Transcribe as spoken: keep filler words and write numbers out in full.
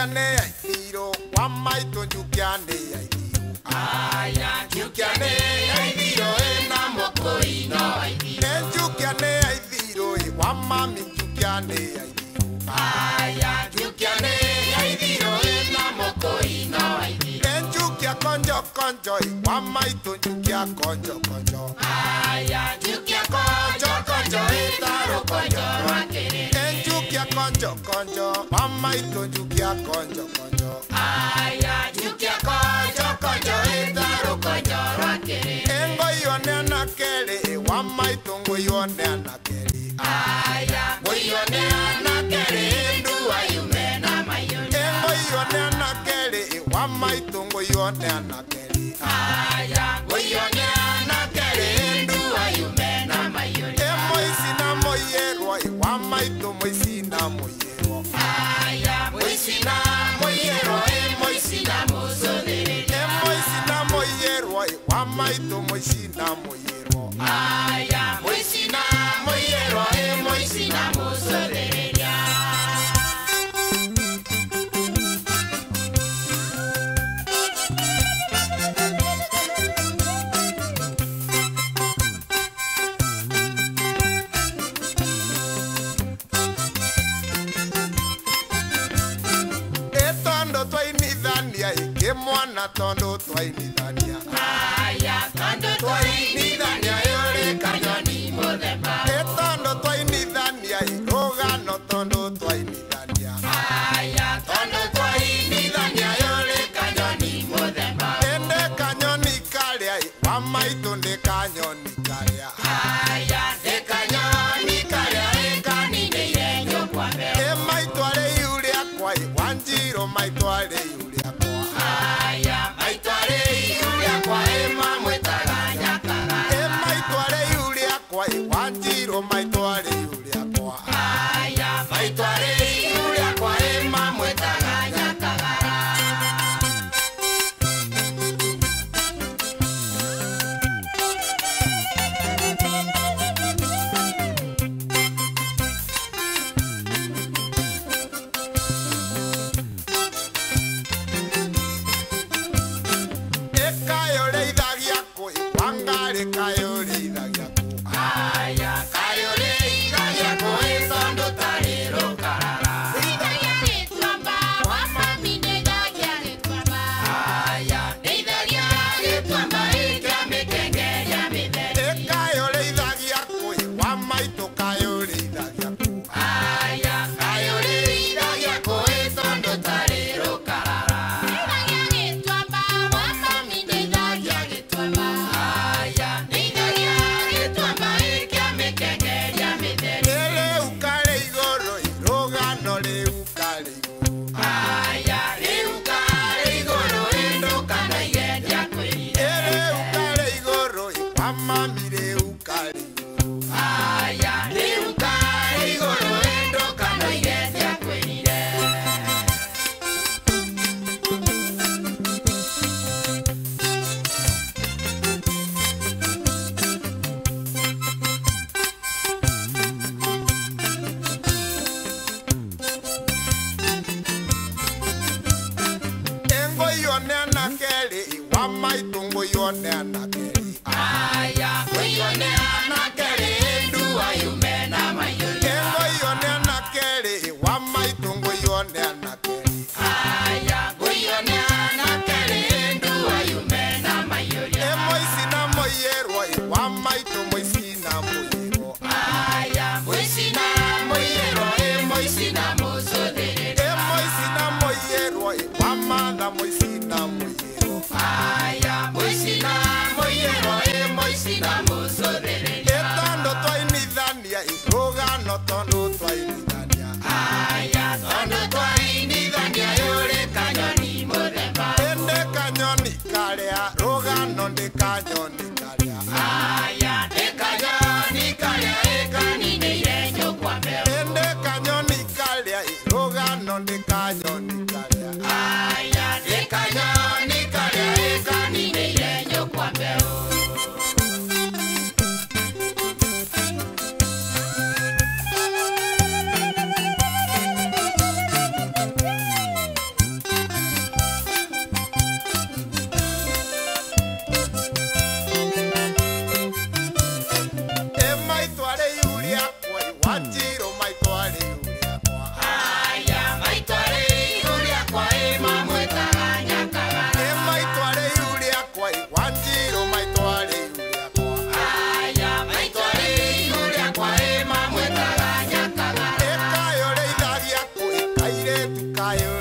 I feel one might on you can I I you can I feel and I'm a boy. No, I feel you can I feel one mammy you can I you can I feel and I'm a boy. No, I feel and you can conjo conjo one might on you can conjo conjo. I you can conjo conjo conjo. Conjo, conjo, mama ito jukia conjo, conjo. Aya, jukia conjo, conjo, itaro conjo, rakere. Engo yone na kele, mama ito ngo yone na kele. Aya, ngo yone na kele, nduwa yume na mayone. Engo yone na kele, mama ito ngo yone na kele. Aya, ngo yone na kele, nduwa yume na mayone. Engo isina moyero, mama ito moysi. Moyero, aya, moisina, moyero, e moisina, mozonere, e moisina, moyero, e wamaito, moisina, moyero, aya, moisina, moyero, e moisina, mozonere. Mwana tondo twai nidania. Aya, tondo twai nidania. Yore kanyoni modemba. E tondo twai nidania. Iroga no tondo twai nidania. Aya, tondo twai nidania. Yore kanyoni modemba. Ende kanyoni kalia. Mama itonde kanyoni kalia. Aya, de kanyoni kalia. Ekani ne yenyo kwa me. E maitwale yule akwa. Wanjiro maitwale yule. Kayo